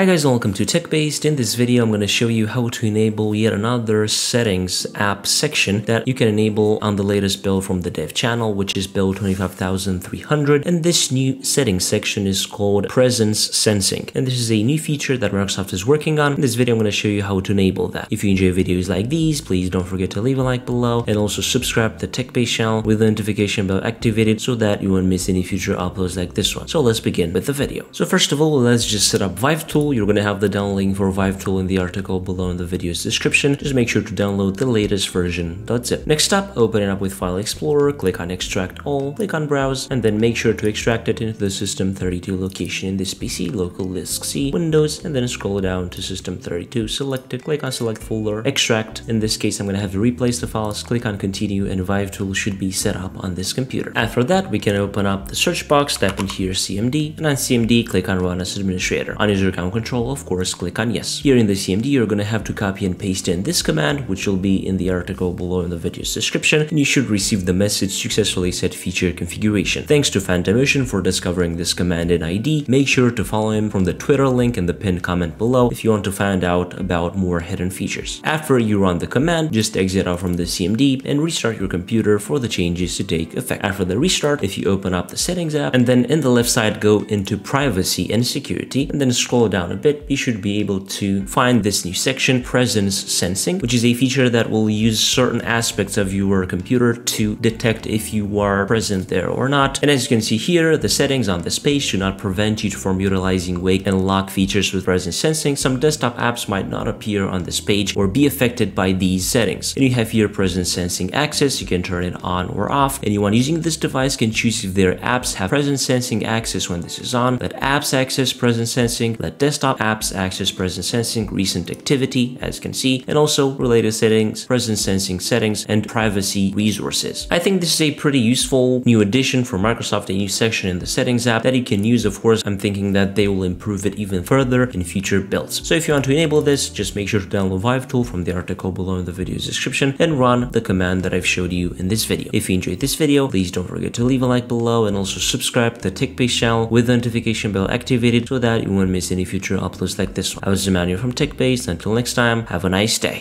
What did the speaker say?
Hi guys, welcome to TechBased. In this video, I'm going to show you how to enable yet another settings app section that you can enable on the latest build from the dev channel, which is build 25300. And this new settings section is called Presence Sensing. And this is a new feature that Microsoft is working on. In this video, I'm going to show you how to enable that. If you enjoy videos like these, please don't forget to leave a like below and also subscribe to the TechBased channel with the notification bell activated so that you won't miss any future uploads like this one. So let's begin with the video. So first of all, let's just set up ViVeTool. You're going to have the download link for ViVeTool in the article below in the video's description. Just make sure to download the latest version. That's it. Next up, open it up with File Explorer, click on Extract All, click on Browse, and then make sure to extract it into the System32 location in this PC, local disk C, Windows, and then scroll down to System32, select it, click on Select Folder, Extract. In this case, I'm going to have to replace the files, click on Continue, and ViVeTool should be set up on this computer. After that, we can open up the search box, tap into your CMD, and on CMD, click on Run as Administrator. On user account control, of course, click on yes. Here in the CMD, you're going to have to copy and paste in this command, which will be in the article below in the video's description, and you should receive the message successfully set feature configuration. Thanks to Phantomotion for discovering this command in ID. Make sure to follow him from the Twitter link in the pinned comment below if you want to find out about more hidden features. After you run the command, just exit out from the CMD and restart your computer for the changes to take effect. After the restart, if you open up the settings app and then in the left side, go into privacy and security and then scroll down a bit, you should be able to find this new section, Presence Sensing, which is a feature that will use certain aspects of your computer to detect if you are present there or not. And as you can see here, the settings on this page should not prevent you from utilizing wake and lock features with Presence Sensing. Some desktop apps might not appear on this page or be affected by these settings. And you have here Presence Sensing access. You can turn it on or off. Anyone using this device can choose if their apps have Presence Sensing access when this is on, let apps access Presence Sensing, let desktop apps access Presence Sensing, recent activity, as you can see, and also related settings, Presence Sensing settings, and privacy resources. I think this is a pretty useful new addition for Microsoft, a new section in the settings app that you can use. Of course, I'm thinking that they will improve it even further in future builds. So if you want to enable this, just make sure to download ViVeTool from the article below in the video's description and run the command that I've showed you in this video. If you enjoyed this video, please don't forget to leave a like below and also subscribe to the TechBased channel with the notification bell activated so that you won't miss any future uploads like this one. I was Emmanuel from TechBased. Until next time, have a nice day.